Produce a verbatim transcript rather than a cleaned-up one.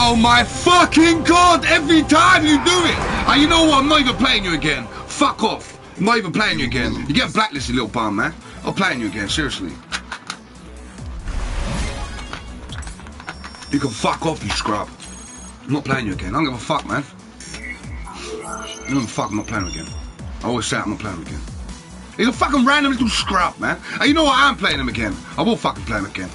Oh my fucking god, every time you do it! Oh, you know what, I'm not even playing you again. Fuck off. I'm not even playing you again. You get blacklisted, little bum, man. I'm playing you again, seriously. You can fuck off, you scrub. I'm not playing you again. I don't give a fuck, man. You don't fuck, I'm not playing again. I always say I'm not playing again. He's a fucking random little scrub, man. And you know what? I'm playing him again. I will fucking play him again.